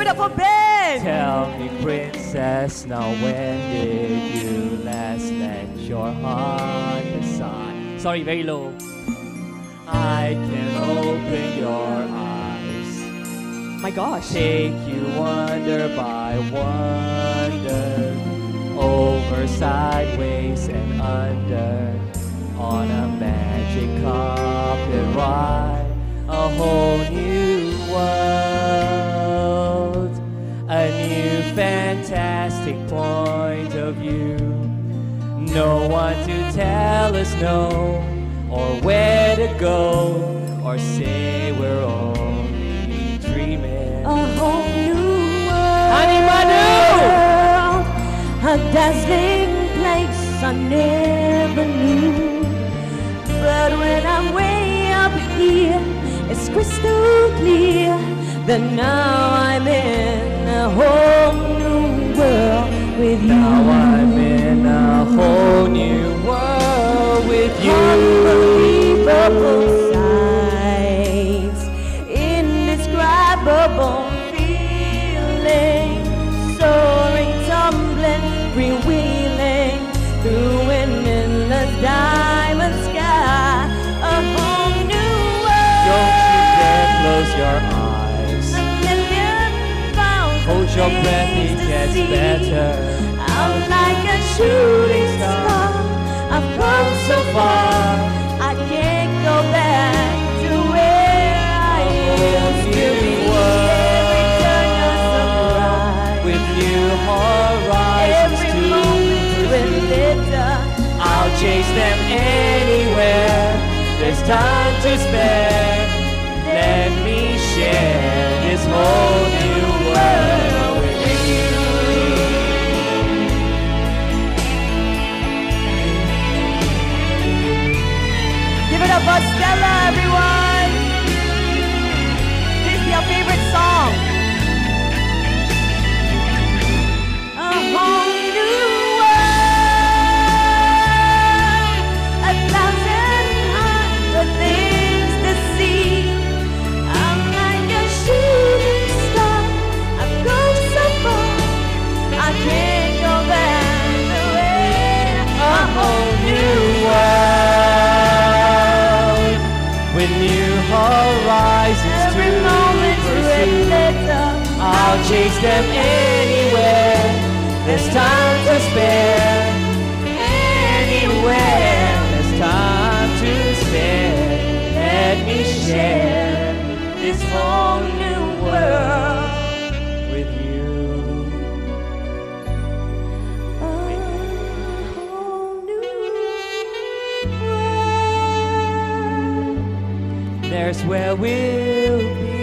Give it up for Ben! Tell me, princess, now when did you last let your heart decide? Sorry, very low. I can open your eyes. My gosh. Take you wonder by wonder, over, sideways, and under, on a magic carpet ride, a whole new world, a new fantastic point of view. No one to tell us no, or where to go, or say we're only dreaming. A whole new world, Animanu! A dazzling place I never knew. But when I'm way up here, it's crystal clear that now I'm in a whole new world with you. Now I'm in a whole new world with you. Unbelievable sights, indescribable feeling, soaring, tumbling, freewheeling through an endless diamond sky, a whole new world. Don't you dare close your eyes. A million thousand. Hold your breath, it gets better. Out like a shooting star. I've come so far, I can't go back to where I used to be. Every turn a surprise, with new horizons every too. Moment will litter. I'll chase them anywhere. There's time to spare. Let me share this whole new world with you. Give it up for Stella, everyone! This is your favorite song. A whole new world, 1,000 other things to see. I'm like a shooting star. I've gone so far, I can't go back away. A whole new world. With new horizons every to moment pursue, I'll chase them anywhere. There's time to spare. Anywhere. There's time to spare. Let me share this whole new world with you. There's where we'll be.